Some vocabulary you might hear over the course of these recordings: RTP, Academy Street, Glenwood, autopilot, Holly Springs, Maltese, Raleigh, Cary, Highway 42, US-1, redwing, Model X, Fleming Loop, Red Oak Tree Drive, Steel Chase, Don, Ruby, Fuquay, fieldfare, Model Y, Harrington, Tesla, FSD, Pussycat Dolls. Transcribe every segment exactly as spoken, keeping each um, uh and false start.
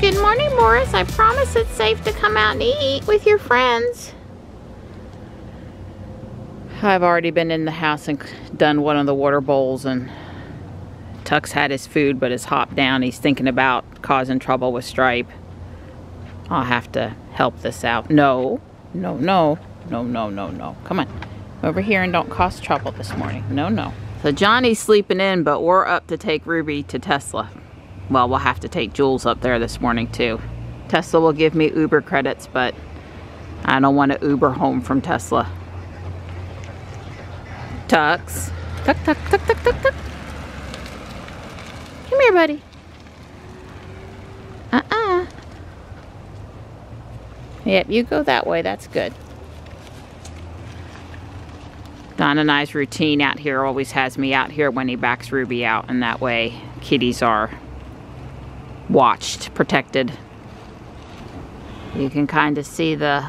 Good morning, Morris. I promise it's safe to come out and eat with your friends. I've already been in the house and done one of the water bowls, and Tuck's had his food but has hopped down. He's thinking about causing trouble with Stripe. I'll have to help this out. No, no, no, no, no, no, no. Come on, over here and don't cause trouble this morning. No, no. So Johnny's sleeping in, but we're up to take Ruby to Tesla. Well, we'll have to take Jules up there this morning too. Tesla will give me Uber credits, but I don't want to Uber home from Tesla. Tux. Tuck, tuck, tuck, tuck, tuck, tuck. Come here, buddy. Uh-uh. Yep, you go that way. That's good. Don and I's routine out here always has me out here when he backs Ruby out, and that way kitties are watched, protected. You can kind of see the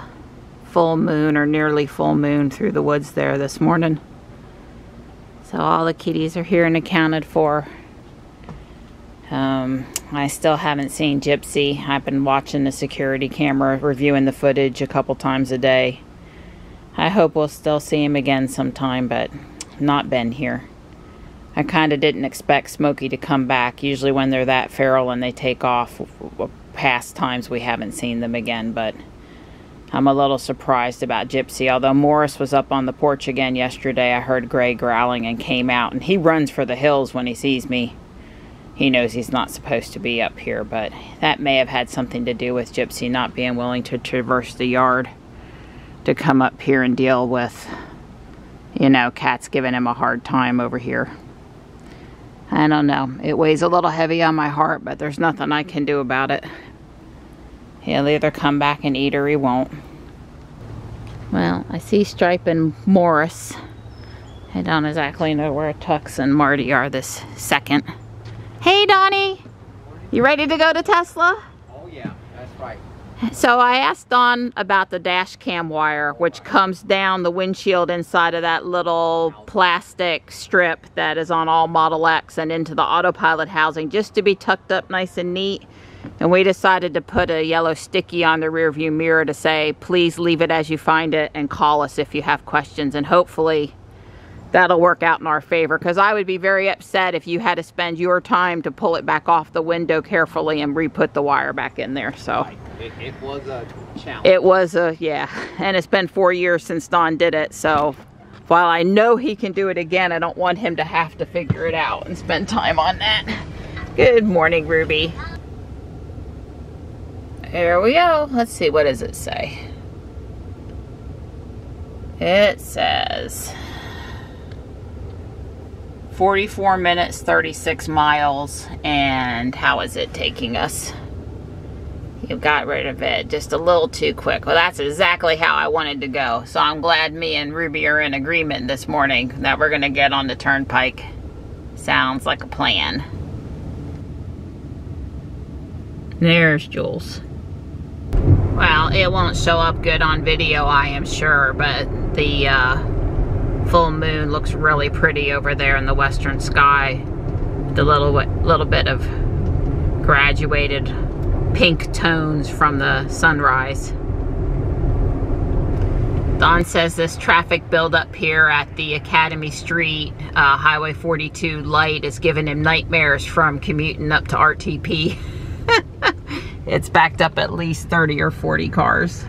full moon or nearly full moon through the woods there this morning. So all the kitties are here and accounted for. Um, I still haven't seen Gypsy. I've been watching the security camera, reviewing the footage a couple times a day. I hope we'll still see him again sometime, but not been here. I kind of didn't expect Smokey to come back. Usually when they're that feral and they take off, past times we haven't seen them again, but I'm a little surprised about Gypsy. Although Morris was up on the porch again yesterday, I heard Gray growling and came out, and he runs for the hills when he sees me. He knows he's not supposed to be up here, but that may have had something to do with Gypsy not being willing to traverse the yard to come up here and deal with, you know, Cat's giving him a hard time over here. I don't know. It weighs a little heavy on my heart, but there's nothing I can do about it. He'll either come back and eat or he won't. Well, I see Stripe and Morris. I don't exactly know where Tux and Marty are this second. Hey, Donnie! You ready to go to Tesla? Oh yeah, that's right. So I asked Don about the dash cam wire, which comes down the windshield inside of that little plastic strip that is on all Model X and into the autopilot housing, just to be tucked up nice and neat. And we decided to put a yellow sticky on the rear view mirror to say, please leave it as you find it and call us if you have questions. And hopefully that'll work out in our favor, because I would be very upset if you had to spend your time to pull it back off the window carefully and re-put the wire back in there. So it, it was a challenge. It was a, yeah. And it's been four years since Don did it. So while I know he can do it again, I don't want him to have to figure it out and spend time on that. Good morning, Ruby. Here we go. Let's see, what does it say? It says forty-four minutes, thirty-six miles, and how is it taking us? You got rid of it just a little too quick. Well, that's exactly how I wanted to go. So I'm glad me and Ruby are in agreement this morning that we're gonna get on the turnpike. Sounds like a plan. There's Jules. Well, it won't show up good on video, I am sure, but the uh, full moon looks really pretty over there in the western sky. The little, little bit of graduated pink tones from the sunrise. Don says this traffic build up here at the Academy Street uh, Highway forty-two light is giving him nightmares from commuting up to R T P. It's backed up at least thirty or forty cars.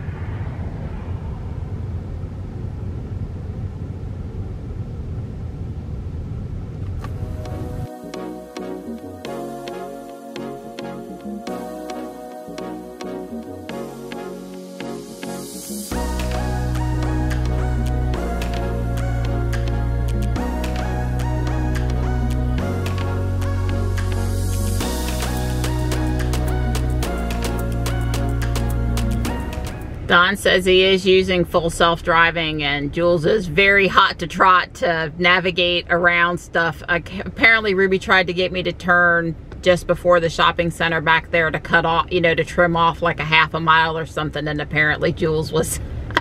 Don says he is using full self-driving, and Jules is very hot to trot to navigate around stuff. I, apparently Ruby tried to get me to turn just before the shopping center back there to cut off, you know, to trim off like a half a mile or something, and apparently Jules was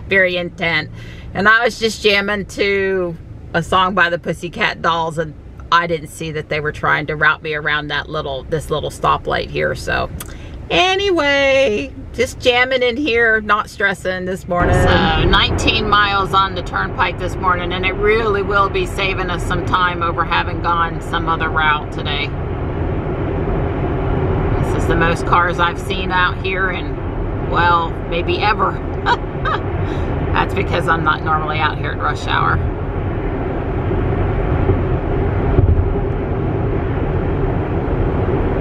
very intent. And I was just jamming to a song by the Pussycat Dolls, and I didn't see that they were trying to route me around that little, this little stoplight here, so Anyway, just jamming in here, not stressing this morning. So nineteen miles on the turnpike this morning, and it really will be saving us some time over having gone some other route today. This is the most cars I've seen out here in, well, maybe ever. That's because I'm not normally out here at rush hour.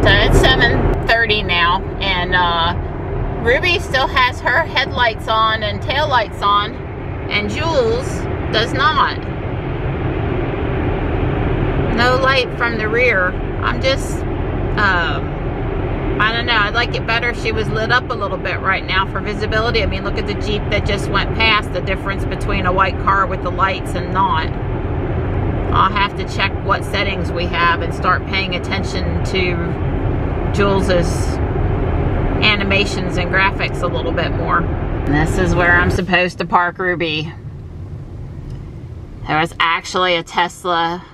So it's seven thirty now, and uh, Ruby still has her headlights on and taillights on, and Jules does not. No light from the rear. I'm just, uh, I don't know, I'd like it better if she was lit up a little bit right now for visibility. I mean, look at the Jeep that just went past, the difference between a white car with the lights and not. I'll have to check what settings we have and start paying attention to Jules's animations and graphics a little bit more. And this is where I'm supposed to park Ruby. There was actually a Tesla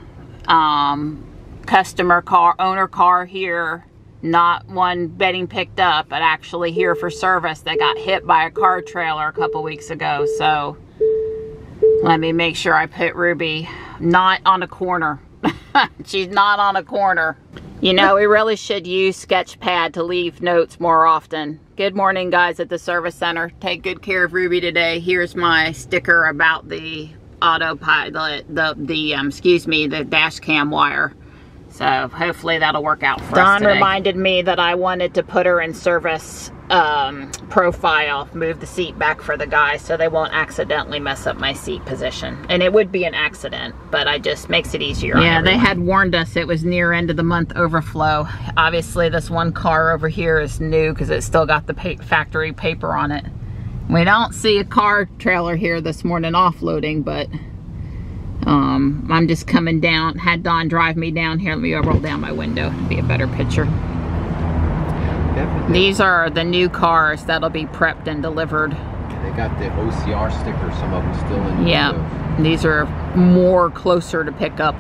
um, customer car, owner car here, not one being picked up, but actually here for service that got hit by a car trailer a couple weeks ago. So let me make sure I put Ruby not on a corner. She's not on a corner. You know, we really should use Sketchpad to leave notes more often. Good morning, guys, at the service center. Take good care of Ruby today. Here's my sticker about the autopilot, the, the um, excuse me, the dash cam wire. So hopefully that'll work out for us today. Don reminded me that I wanted to put her in service um, profile, move the seat back for the guys so they won't accidentally mess up my seat position. And it would be an accident, but I just makes it easier. Yeah, they had warned us it was near end of the month overflow. Obviously this one car over here is new because it's still got the pa- factory paper on it. We don't see a car trailer here this morning offloading, but Um, I'm just coming down, had Don drive me down here. Let me roll down my window to be a better picture. Definitely. These are the new cars that'll be prepped and delivered. They got the O C R sticker, some of them still in the yeah, window. These are more closer to pick up.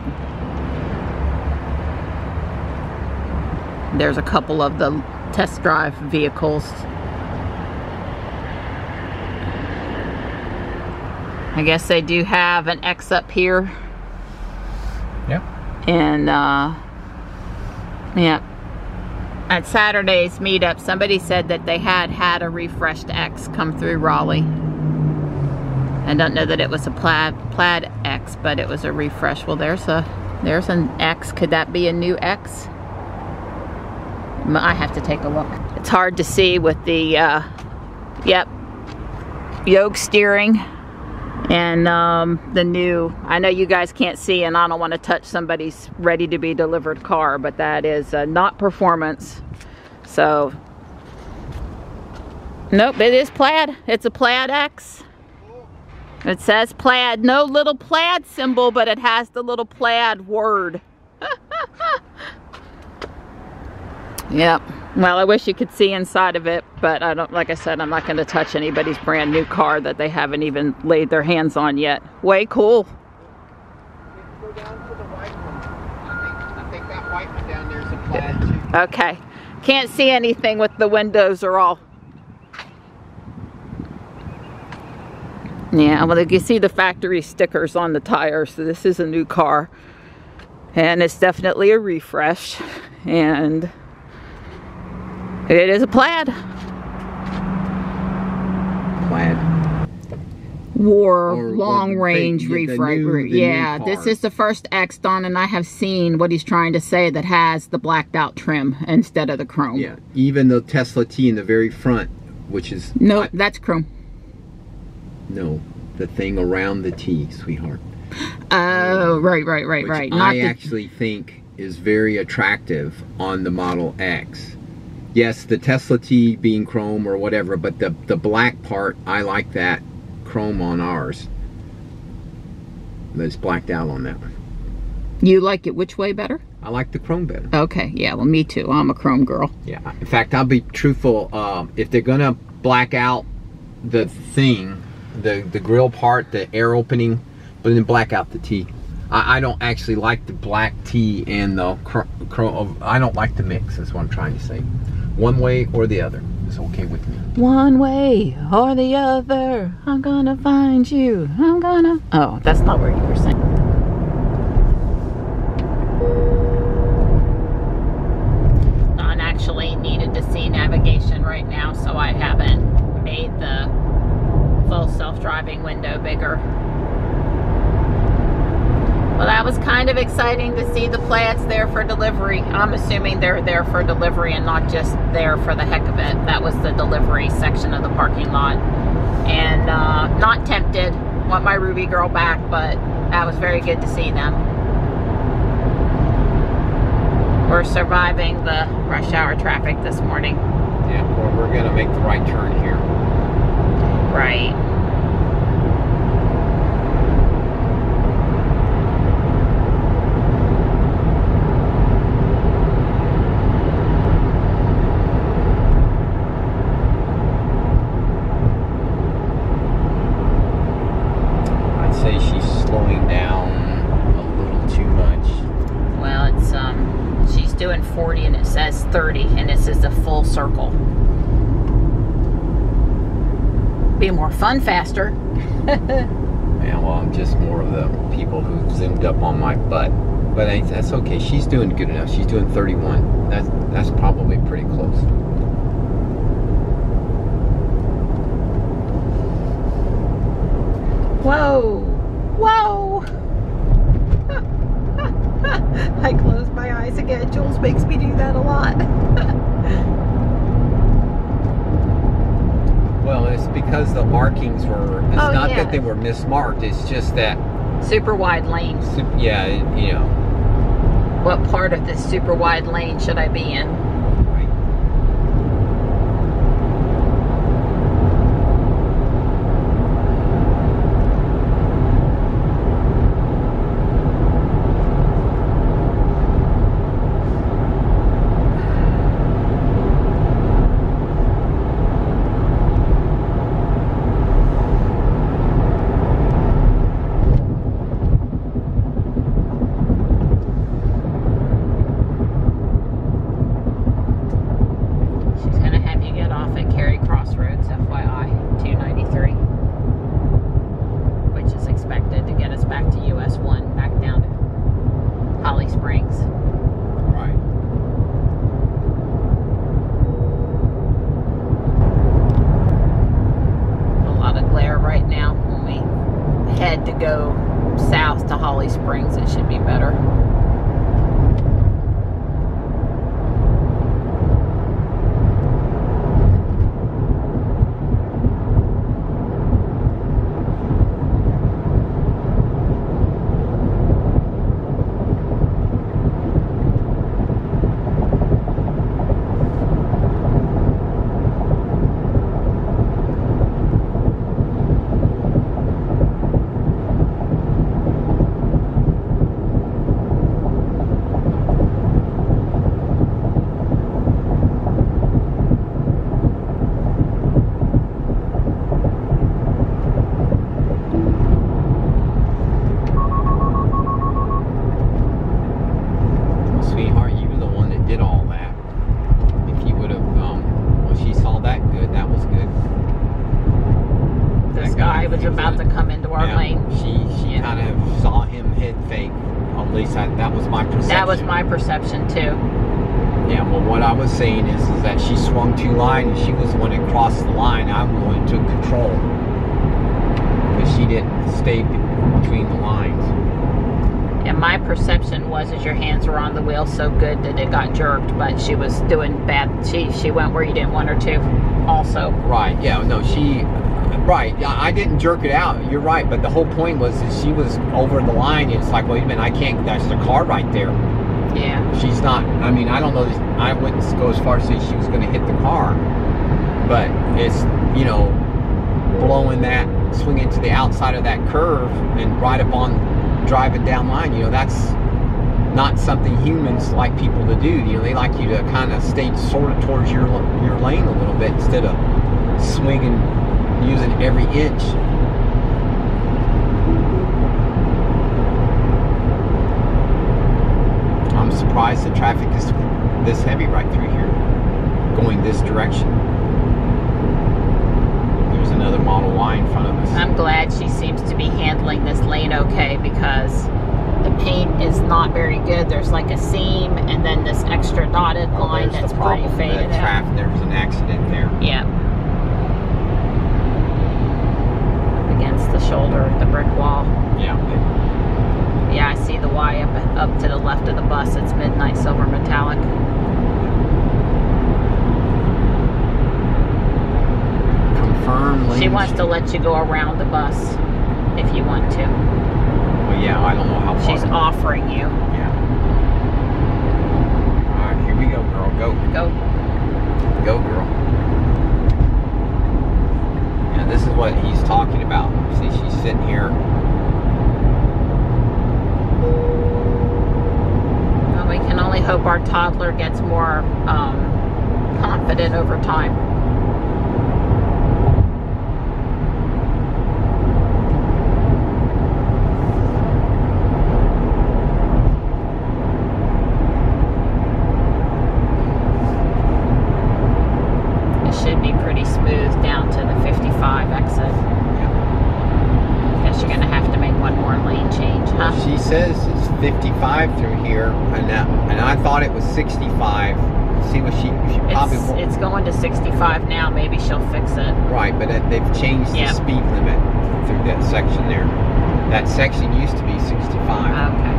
There's a couple of the test drive vehicles. I guess they do have an X up here. Yep. And, uh, yeah. At Saturday's meetup, somebody said that they had had a refreshed X come through Raleigh. I don't know that it was a plaid, plaid X, but it was a refresh. Well, there's a, there's an X. Could that be a new X? I have to take a look. It's hard to see with the, uh, yep, yoke steering. And um, the new, I know you guys can't see, and I don't want to touch somebody's ready to be delivered car, but that is uh, not performance. So, nope, it is plaid. It's a plaid X. It says plaid, no little plaid symbol, but it has the little plaid word. Yep. Well, I wish you could see inside of it, but I don't, like I said, I'm not going to touch anybody's brand new car that they haven't even laid their hands on yet. Way cool. Go down to the white one. I think, I think that white one down there is a plaid too. Okay. Can't see anything with the windows are all. Yeah, well, you can see the factory stickers on the tires, so this is a new car. And it's definitely a refresh. And it is a plaid. Plaid. War, or long or range refresh. Yeah, this is the first X Don and I have seen what he's trying to say that has the blacked out trim instead of the chrome. Yeah, even the Tesla T in the very front, which is no, I, that's chrome. No, the thing around the T, sweetheart. Oh, uh, right, right, right, which right. Not I actually think is very attractive on the Model X. Yes, the Tesla T being chrome or whatever, but the, the black part, I like that chrome on ours. It's blacked out on that one. You like it which way better? I like the chrome better. Okay, yeah, well, me too. I'm a chrome girl. Yeah, in fact, I'll be truthful. Um, if they're going to black out the thing, the, the grill part, the air opening, but then black out the T. I, I don't actually like the black T and the chrome. I don't like the mix, that's what I'm trying to say. one way or the other. It's okay with me. One way or the other, I'm gonna find you. I'm gonna... Oh, that's not where you were saying. Not actually needed to see navigation right now, so I haven't made the full self-driving window bigger. Well, that was kind of exciting to see the plats there for delivery. I'm assuming they're there for delivery and not just there for the heck of it. That was the delivery section of the parking lot. And uh, not tempted. Want my Ruby girl back, but that was very good to see them. We're surviving the rush hour traffic this morning. Yeah, well, we're going to make the right turn here. Right. forty and it says thirty, and this is a full circle. Be more fun faster. Yeah, well, I'm just more of the people who zoomed up on my butt, but I, that's okay. She's doing good enough. She's doing thirty-one. That's that's probably pretty close. Whoa, whoa. I closed my eyes again. Jules makes me do that a lot. Well, it's because the markings were, it's oh, not yeah. that they were mismarked, it's just that. Super wide lane. Super, yeah, it, you know. What part of this super wide lane should I be in? Perception too. Yeah, well, what I was saying is, is that she swung two lines and she was the one that crossed the line. I'm the one that took control because she didn't stay between the lines. And my perception was as your hands were on the wheel so good that it got jerked, but she was doing bad. She she went where you didn't want her to also. Right, yeah, no, she, right, I didn't jerk it out, you're right, but the whole point was that she was over the line and it's like, wait a minute, I can't, that's the car right there. Yeah. She's not, I mean, I don't know, this, I wouldn't go as far as say she was going to hit the car, but it's, you know, blowing that, swinging to the outside of that curve and right up on, driving down line, you know, that's not something humans like people to do. You know, they like you to kind of stay sort of towards your, your lane a little bit instead of swinging, using every inch. I'm surprised the traffic is this heavy right through here. going this direction. There's another Model Y in front of us. I'm glad she seems to be handling this lane okay, because the paint is not very good. There's like a seam and then this extra dotted oh, line that's the pretty faded out. There was an accident there. Yeah. Up against the shoulder of the brick wall. Yeah. Yeah, I see the Y up, up to the left of the bus. It's midnight silver metallic. Confirm lane. She wants to let you go around the bus if you want to. Well, yeah, I don't know how far. She's offering you. Yeah. All right, here we go, girl. Go. Go. Go, girl. And this is what he's talking about. See, she's sitting here. We can only hope our toddler gets more um, confident over time. It should be pretty smooth down to the fifty-five exit. I guess you're going to have to make one more lane change, huh? Well, she says it's fifty-five through here. And, that, and I thought it was sixty-five. See what she, she probably it's, won't. It's going to sixty-five now. Maybe she'll fix it. Right, but it, they've changed yep. the speed limit through that section there. That section used to be sixty-five. Okay.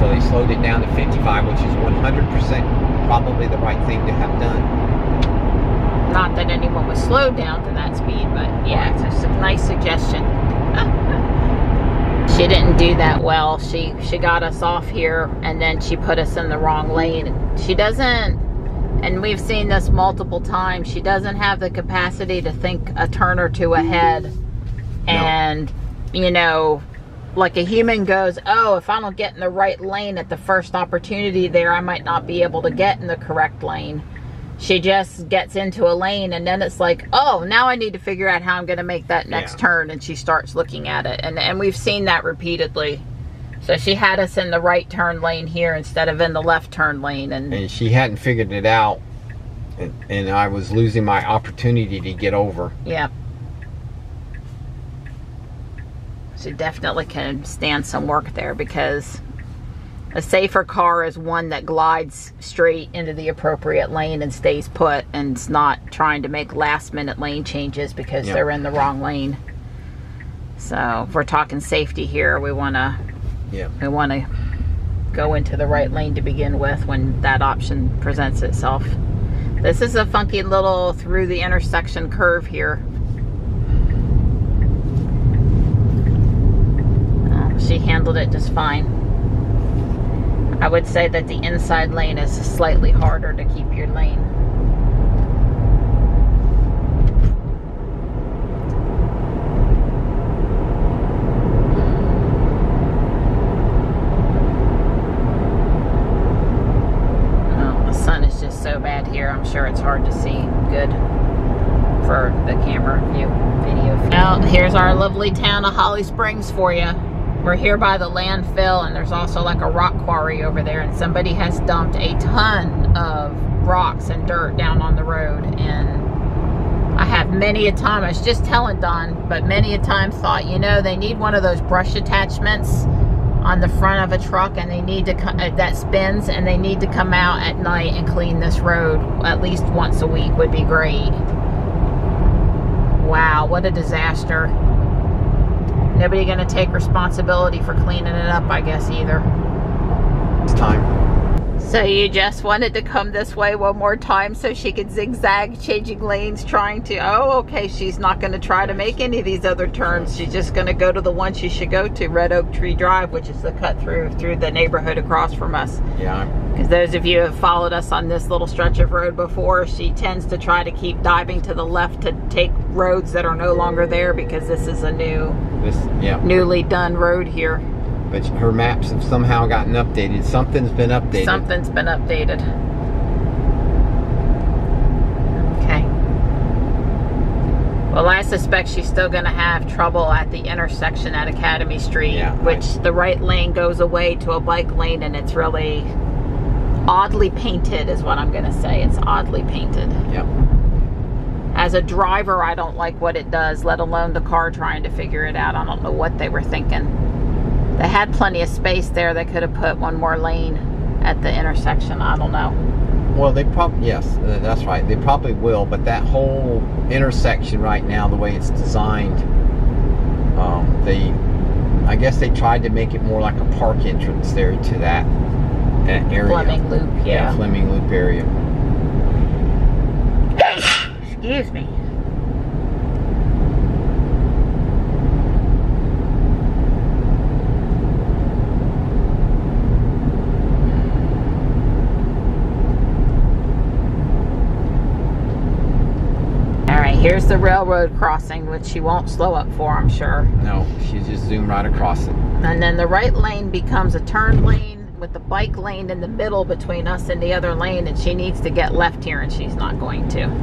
So they slowed it down to fifty-five, which is one hundred percent probably the right thing to have done. Not that anyone was slowed down to that speed, but yeah, right. It's a nice suggestion. She didn't do that well. She she got us off here and then she put us in the wrong lane. She doesn't, and we've seen this multiple times, she doesn't have the capacity to think a turn or two ahead. And, no. you know, like a human goes, oh, if I don't get in the right lane at the first opportunity there, I might not be able to get in the correct lane. She just gets into a lane and then it's like, oh, now I need to figure out how I'm going to make that next yeah. turn. And she starts looking at it. And, and we've seen that repeatedly. So she had us in the right turn lane here instead of in the left turn lane. And, and she hadn't figured it out. And, and I was losing my opportunity to get over. Yeah. She definitely can stand some work there, because a safer car is one that glides straight into the appropriate lane and stays put and is not trying to make last minute lane changes because yep. they're in the wrong lane. So if we're talking safety here, we want to yep. we want to go into the right lane to begin with when that option presents itself. This is a funky little through the intersection curve here. Oh, she handled it just fine. I would say that the inside lane is slightly harder to keep your lane. Oh, the sun is just so bad here. I'm sure it's hard to see good for the camera view, video feed. Well, here's our lovely town of Holly Springs for you. We're here by the landfill, and there's also like a rock quarry over there, and somebody has dumped a ton of rocks and dirt down on the road. And I have many a time, I was just telling Don, but many a time thought, you know, they need one of those brush attachments on the front of a truck, and they need to come, that spins, and they need to come out at night and clean this road at least once a week would be great. Wow, what a disaster. Nobody gonna take responsibility for cleaning it up, I guess, either. It's time. So you just wanted to come this way one more time so she could zigzag, changing lanes, trying to, oh, okay, she's not gonna try to make any of these other turns. She's just gonna go to the one she should go to, Red Oak Tree Drive, which is the cut through through the neighborhood across from us. Yeah. Because those of you who have followed us on this little stretch of road before, she tends to try to keep diving to the left to take roads that are no longer there, because this is a new, this, yeah. newly done road here. But her maps have somehow gotten updated. Something's been updated. Something's been updated. Okay. Well, I suspect she's still going to have trouble at the intersection at Academy Street, yeah, which I... the right lane goes away to a bike lane, and it's really... oddly painted is what I'm going to say. It's oddly painted. Yep. As a driver, I don't like what it does, let alone the car trying to figure it out. I don't know what they were thinking. They had plenty of space there. They could have put one more lane at the intersection. I don't know. Well, they probably, yes, that's right. They probably will, but that whole intersection right now, the way it's designed, um, they, I guess they tried to make it more like a park entrance there to that, that area. Fleming Loop, yeah. yeah. Fleming Loop area. Excuse me. Here's the railroad crossing, which she won't slow up for, I'm sure. No, she just zoomed right across it. And then the right lane becomes a turn lane with the bike lane in the middle between us and the other lane, and she needs to get left here, and she's not going to.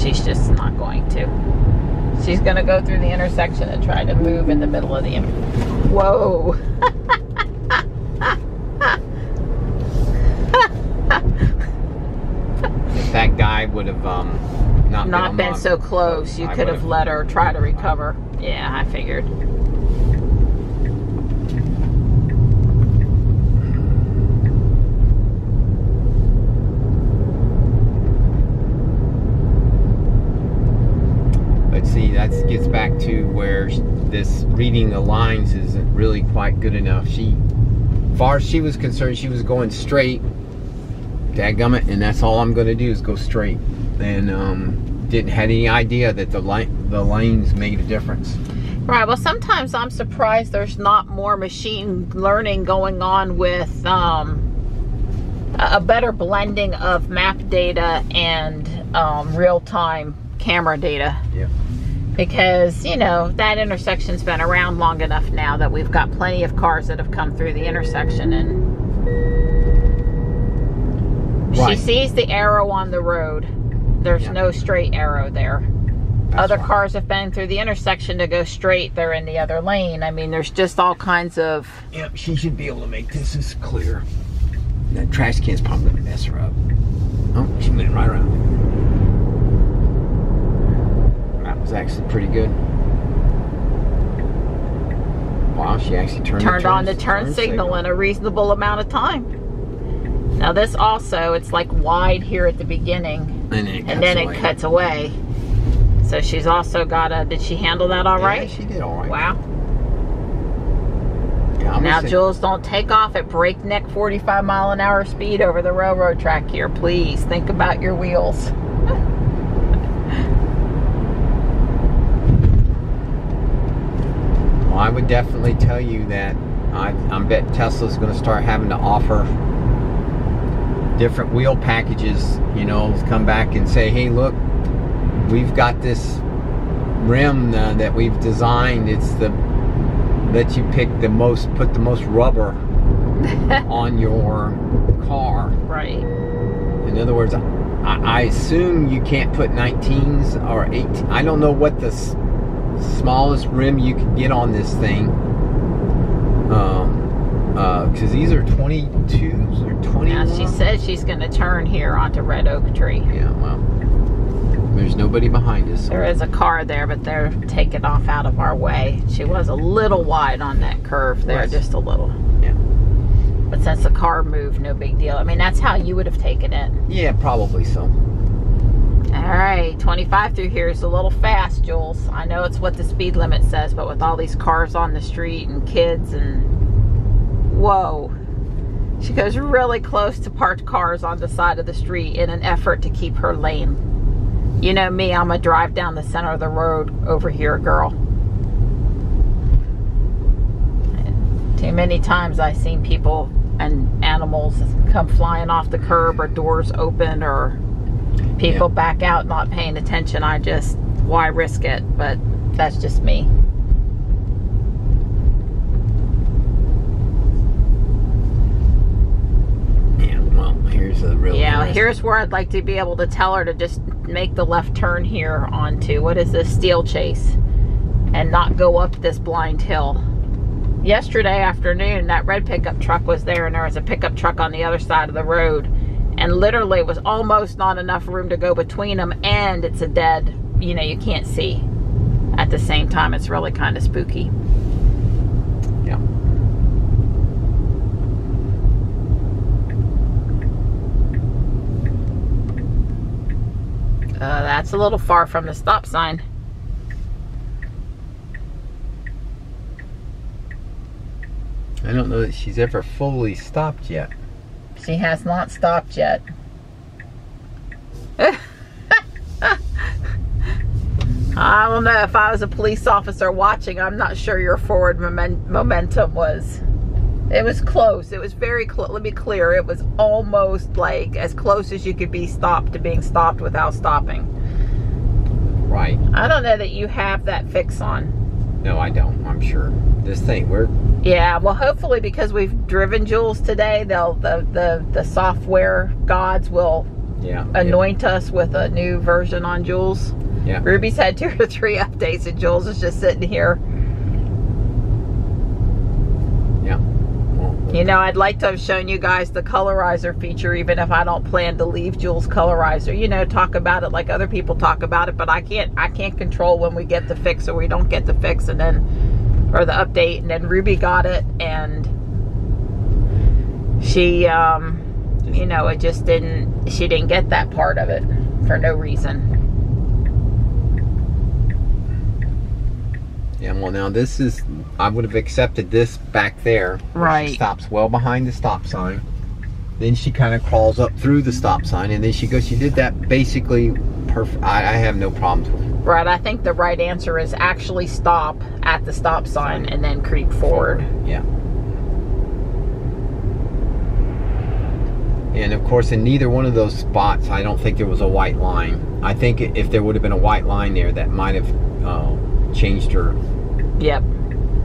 She's just not going to. She's going to go through the intersection and try to move in the middle of the... Whoa. If that guy would have... Um, Not, not been, been so close, you I could have let her try to recover. Yeah, I figured. Let's see, that gets back to where this reading the lines isn't really quite good enough. She, far as she was concerned, she was going straight. Dadgummit, and that's all I'm going to do is go straight. And um, didn't had any idea that the li the lanes made a difference. Right. Well, sometimes I'm surprised there's not more machine learning going on with um, a better blending of map data and um, real time camera data. Yeah. Because you know that intersection's been around long enough now that we've got plenty of cars that have come through the intersection and. Right. She sees the arrow on the road. There's yeah. no straight arrow there. That's other right. cars have been through the intersection to go straight. They're in the other lane. I mean, there's just all kinds of... Yep, she should be able to make this as clear. That trash can's probably going to mess her up. Oh, she went right around. That was actually pretty good. Wow, she actually turned, turned the turn, on the turn, turn signal, signal in a reasonable amount of time. Now this also, it's like wide here at the beginning, and then it, and cuts, then it away. cuts away. So she's also got a, did she handle that all yeah, right? She did all right. Wow. Yeah, now say, Jules, don't take off at breakneck forty-five mile an hour speed over the railroad track here. Please think about your wheels. Well, I would definitely tell you that I, I bet Tesla's going to start having to offer different wheel packages, you know, come back and say, hey, look, we've got this rim uh, that we've designed. It's the, let you pick the most, put the most rubber on your car. Right. In other words, I, I assume you can't put nineteens or eighteen. I don't know what the s smallest rim you can get on this thing. Um, Because uh, these are twenty-twos or twenty-one. Now she says she's going to turn here onto Red Oak Tree. Yeah, well, there's nobody behind us. So. There is a car there, but they're taking off out of our way. She was a little wide on that curve there, yes. just a little. Yeah. But since the car moved, no big deal. I mean, that's how you would have taken it. Yeah, probably so. All right, twenty-five through here is a little fast, Jules. I know it's what the speed limit says, but with all these cars on the street and kids and... Whoa. She goes really close to parked cars on the side of the street in an effort to keep her lane. You know me, I'm a drive down the center of the road over here, girl. Too many times I've seen people and animals come flying off the curb or doors open or people yeah. back out not paying attention. I just, why risk it? But that's just me. Yeah, here's where I'd like to be able to tell her to just make the left turn here onto, what is this, Steel Chase, and not go up this blind hill. yesterday afternoon, that red pickup truck was there, and there was a pickup truck on the other side of the road, and literally it was almost not enough room to go between them, and it's a dead, you know, you can't see at the same time. It's really kind of spooky. Yeah. Uh, that's a little far from the stop sign. I don't know that she's ever fully stopped yet. She has not stopped yet. I don't know, if I was a police officer watching, I'm not sure your forward moment, momentum was. It was close. It was very close. Let me be clear. It was almost like as close as you could be stopped to being stopped without stopping. Right. I don't know that you have that fix on. No, I don't. I'm sure. This thing, we're... Yeah, well, hopefully, because we've driven Jules today, they'll the the, the software gods will yeah, anoint yeah. us with a new version on Jules. Yeah. Ruby's had two or three updates, and Jules is just sitting here. Yeah. Well, you know, I'd like to have shown you guys the colorizer feature, even if I don't plan to leave Jules' colorizer. You know, talk about it like other people talk about it, but I can't. I can't control when we get the fix or we don't get the fix, and then. Or the update, and then Ruby got it, and she, um, you know, it just didn't, she didn't get that part of it for no reason. Yeah, well, now this is, I would have accepted this back there. Right. She stops well behind the stop sign. Then she kind of crawls up through the stop sign, and then she goes, she did that basically perfect. I, I have no problems with it. Right, I think the right answer is actually stop at the stop sign and then creep forward. Yeah. And of course, in neither one of those spots, I don't think there was a white line. I think if there would have been a white line there, that might have uh, changed her, yep.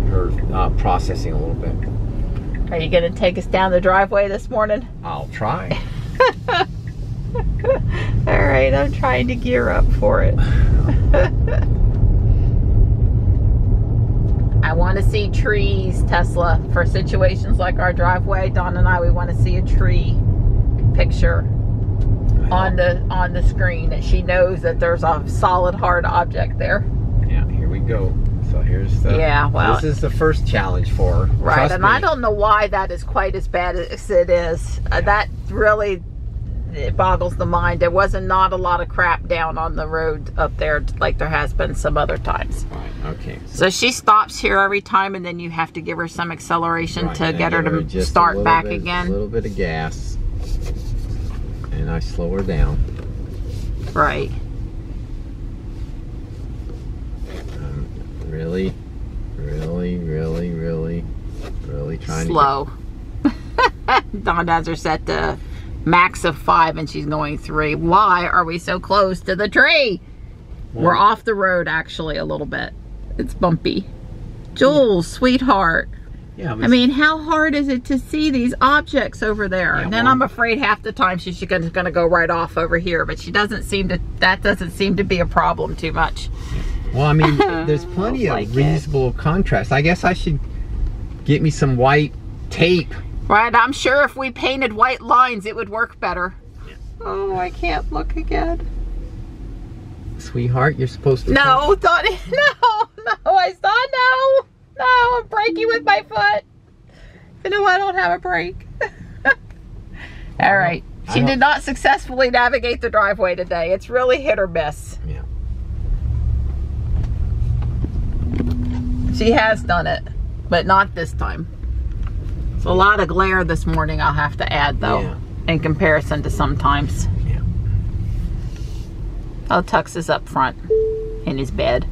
her uh, processing a little bit. Are you going to take us down the driveway this morning? I'll try. All right, I'm trying to gear up for it. I want to see trees, Tesla, for situations like our driveway. Don and I, we want to see a tree picture on the on the screen that she knows that there's a solid hard object there. Yeah, here we go. So here's the yeah. Well, this is the first challenge for her. Right, Trust and me. I don't know why that is quite as bad as it is. Yeah. Uh, that really. It boggles the mind. There wasn't not a lot of crap down on the road up there like there has been some other times. Right, okay. So, so she stops here every time, and then you have to give her some acceleration right, to get her to her start back bit, again. A little bit of gas, and I slow her down. Right. I'm really, really, really, really, really trying slow. to slow. Don has her set to max of five, and she's going three. Why are we so close to the tree? Well, we're off the road actually a little bit. It's bumpy. Jules, yeah. sweetheart. Yeah. I, was, I mean, how hard is it to see these objects over there? Yeah, and then well, I'm afraid half the time she's going to go right off over here, but she doesn't seem to. That doesn't seem to be a problem too much. Well, I mean, there's plenty of like reasonable it. contrast. I guess I should get me some white tape. Right, I'm sure if we painted white lines, it would work better. Yeah. Oh, I can't look again. Sweetheart, you're supposed to... No, don't, no, no, I saw, no, no, I'm breaking with my foot. You know, I don't have a brake. All right, she did not successfully navigate the driveway today. It's really hit or miss. Yeah. She has done it, but not this time. It's a lot of glare this morning, I'll have to add, though, yeah. in comparison to sometimes. Yeah. Oh, Tux is up front in his bed.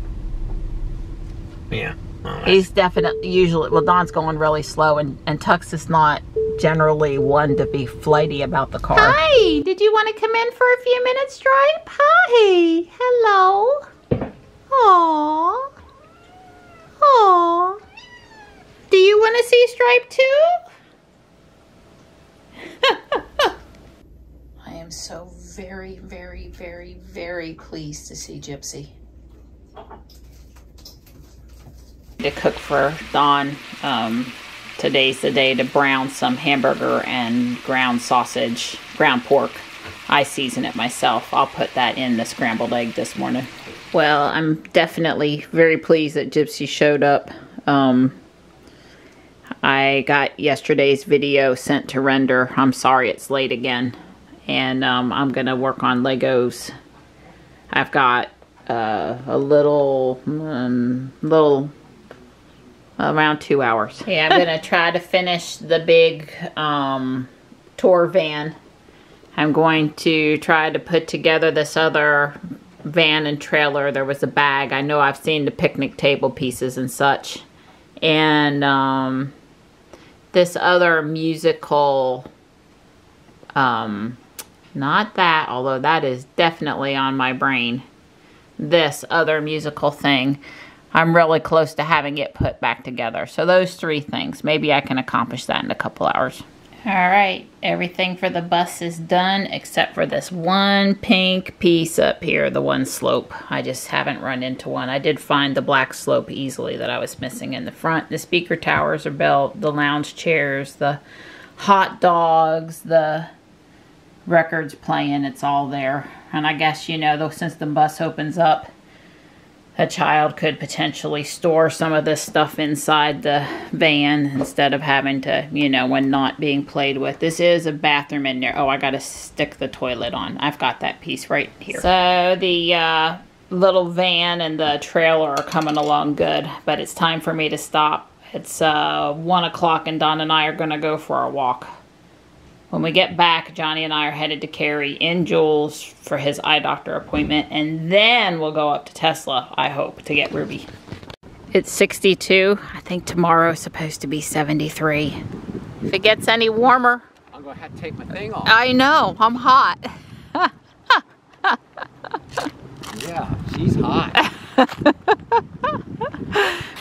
Yeah. Right. He's definitely, usually, well, Don's going really slow, and, and Tux is not generally one to be flighty about the car. Hi! Did you want to come in for a few minutes, Stripe? Hi! Hello! Aww! Aww! Do you want to see Stripe too? I am so very, very, very, very pleased to see Gypsy. to cook for Don. Um, today's the day to brown some hamburger and ground sausage, ground pork. I season it myself. I'll put that in the scrambled egg this morning. Well, I'm definitely very pleased that Gypsy showed up. Um, I got yesterday's video sent to render. I'm sorry it's late again. And um, I'm going to work on Legos. I've got uh, a little, um, little, around two hours. Yeah, I'm going to try to finish the big um, tour van. I'm going to try to put together this other van and trailer. There was a bag. I know I've seen the picnic table pieces and such. And um, this other musical, um, not that, although that is definitely on my brain. This other musical thing. I'm really close to having it put back together. So those three things. Maybe I can accomplish that in a couple hours. Alright, everything for the bus is done except for this one pink piece up here, the one slope. I just haven't run into one. I did find the black slope easily that I was missing in the front. The speaker towers are built, the lounge chairs, the hot dogs, the records playing, it's all there. And I guess, you know, though, since the bus opens up, a child could potentially store some of this stuff inside the van instead of having to, you know, when not being played with. This is a bathroom in there. Oh, I got to stick the toilet on. I've got that piece right here. So the uh, little van and the trailer are coming along good, but it's time for me to stop. It's uh, one o'clock and Don and I are going to go for a walk. When we get back, Johnny and I are headed to Cary in Jules for his eye doctor appointment, and then we'll go up to Tesla, I hope, to get Ruby. It's sixty-two. I think tomorrow is supposed to be seventy-three. If it gets any warmer... I'm going to have to take my thing off. I know. I'm hot. Yeah, she's hot.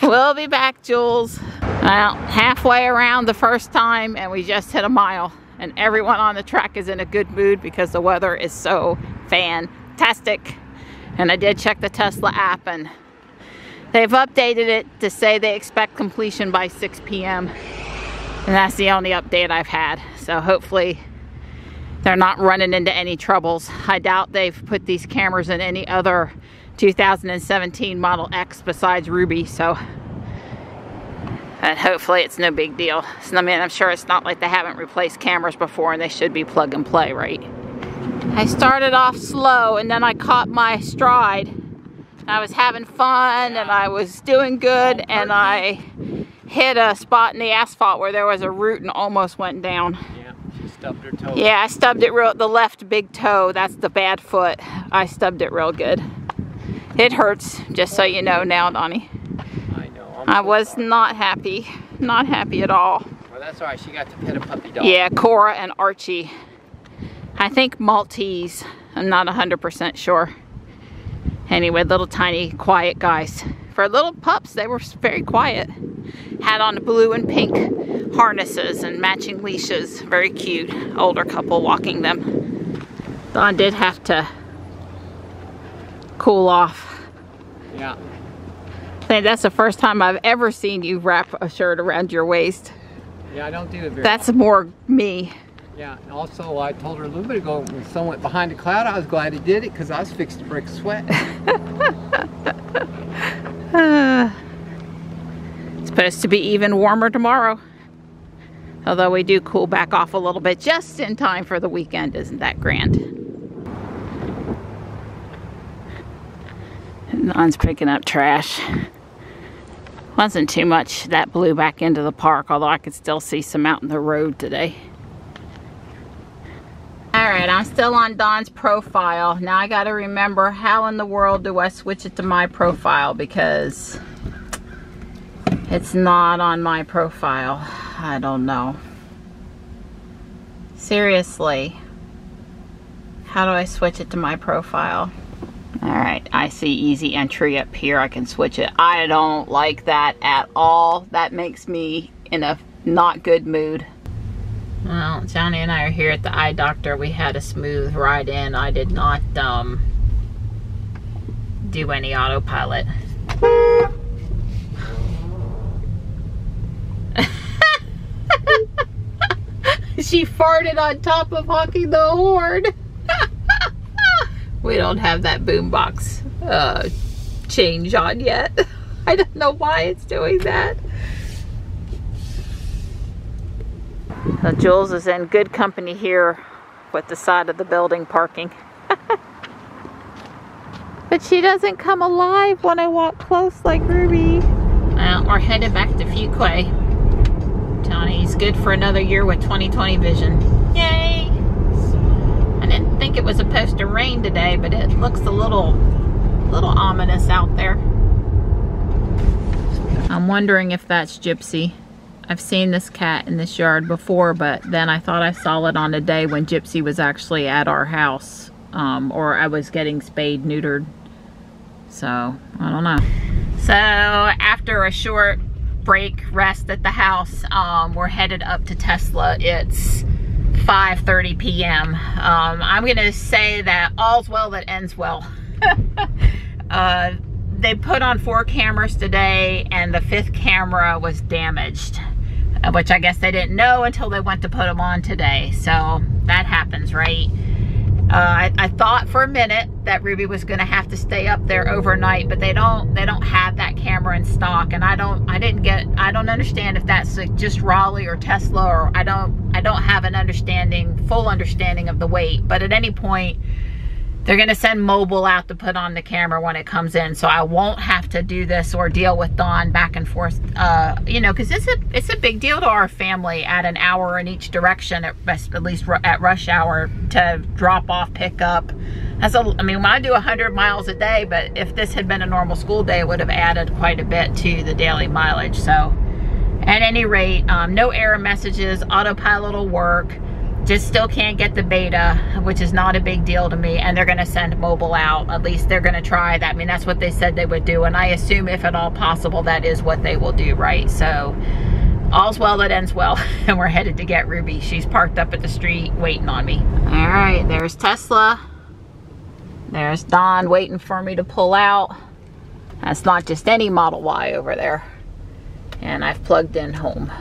We'll be back, Jules. Well, halfway around the first time, and we just hit a mile. And everyone on the track is in a good mood because the weather is so fantastic. And I did check the Tesla app, and they've updated it to say they expect completion by six P M And that's the only update I've had. So hopefully they're not running into any troubles. I doubt they've put these cameras in any other two thousand seventeen Model X besides Ruby. So. And hopefully it's no big deal. I mean, I'm sure it's not like they haven't replaced cameras before, and they should be plug and play, right? I started off slow, and then I caught my stride. I was having fun, and I was doing good, and I hit a spot in the asphalt where there was a root and almost went down. Yeah, she stubbed her toe. Yeah, I stubbed it real, the left big toe, that's the bad foot. I stubbed it real good. It hurts, just so you know now, Donnie. I was not happy, not happy at all. Well, that's all right. She got to pet a puppy dog. Yeah, Cora and Archie. I think Maltese. I'm not one hundred percent sure. Anyway, little tiny, quiet guys. For little pups, they were very quiet. Had on blue and pink harnesses and matching leashes. Very cute. Older couple walking them. Don did have to cool off. Yeah. I think that's the first time I've ever seen you wrap a shirt around your waist. Yeah, I don't do it very That's often. More me. Yeah, and also I told her a little bit ago when someone went behind a cloud, I was glad he did it because I was fixed to break a sweat. uh, it's supposed to be even warmer tomorrow. Although we do cool back off a little bit just in time for the weekend. Isn't that grand? Don's picking up trash. Wasn't too much that blew back into the park, although I could still see some out in the road today. Alright, I'm still on Don's profile. Now I gotta remember, how in the world do I switch it to my profile? Because it's not on my profile. I don't know. Seriously. How do I switch it to my profile? Alright, I see easy entry up here. I can switch it. I don't like that at all. That makes me in a not good mood. Well, Johnny and I are here at the eye doctor. We had a smooth ride in. I did not um, do any autopilot. She farted on top of honking the horn. We don't have that boombox uh, change on yet. I don't know why it's doing that. So Jules is in good company here with the side of the building parking. But she doesn't come alive when I walk close like Ruby. Well, we're headed back to Fuquay. Tony's good for another year with twenty twenty vision. Yay! I didn't think it was supposed to rain today, but it looks a little, little ominous out there. I'm wondering if that's Gypsy. I've seen this cat in this yard before, but then I thought I saw it on a day when Gypsy was actually at our house. Um, or I was getting spayed, neutered. So, I don't know. So, after a short break rest at the house, um, we're headed up to Tesla. It's five thirty p m Um, I'm going to say that all's well that ends well. uh, they put on four cameras today, and the fifth camera was damaged. Which I guess they didn't know until they went to put them on today. So, that happens, right? Uh, I, I thought for a minute that Ruby was going to have to stay up there overnight, but they don't. They don't have that camera in stock, and I don't. I didn't get. I don't understand if that's like just Raleigh or Tesla, or I don't. I don't have an understanding, full understanding of the weight. But at any point, they're going to send mobile out to put on the camera when it comes in, so I won't have to do this or deal with Dawn back and forth. Uh, you know, because it's a it's a big deal to our family at an hour in each direction at, at least at rush hour. To drop off, pick up. That's a, I mean, I do one hundred miles a day, but if this had been a normal school day, it would have added quite a bit to the daily mileage. So, at any rate, um, no error messages, autopilot will work. Just still can't get the beta, which is not a big deal to me, and they're going to send mobile out. At least they're going to try that. I mean, that's what they said they would do, and I assume, if at all possible, that is what they will do, right? So, all's well that ends well, and we're headed to get Ruby. She's parked up at the street waiting on me. All right, there's Tesla. There's Don waiting for me to pull out. That's not just any Model Y over there. And I've plugged in home.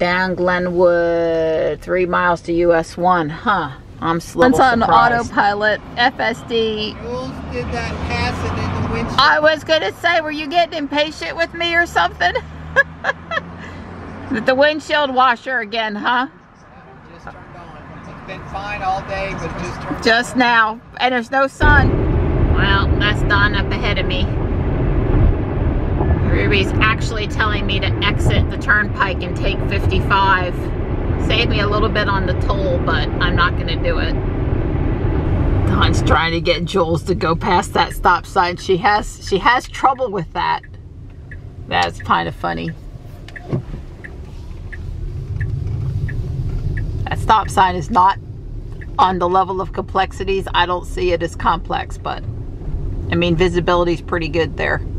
Down Glenwood, three miles to U S one. Huh, I'm slow. It's on autopilot, F S D. Rules did not pass it in the windshield. I was gonna say, were you getting impatient with me or something? The windshield washer again, huh? Just turned on. It's been fine all day, but just turned on. Just now. And there's no sun. Well, that's Dawn up ahead of me. Ruby's actually telling me to exit the turnpike and take fifty-five. Saved me a little bit on the toll, but I'm not going to do it. Dawn's trying to get Jules to go past that stop sign. She has, she has trouble with that. That's kind of funny. That stop sign is not on the level of complexities. I don't see it as complex, but I mean, visibility is pretty good there.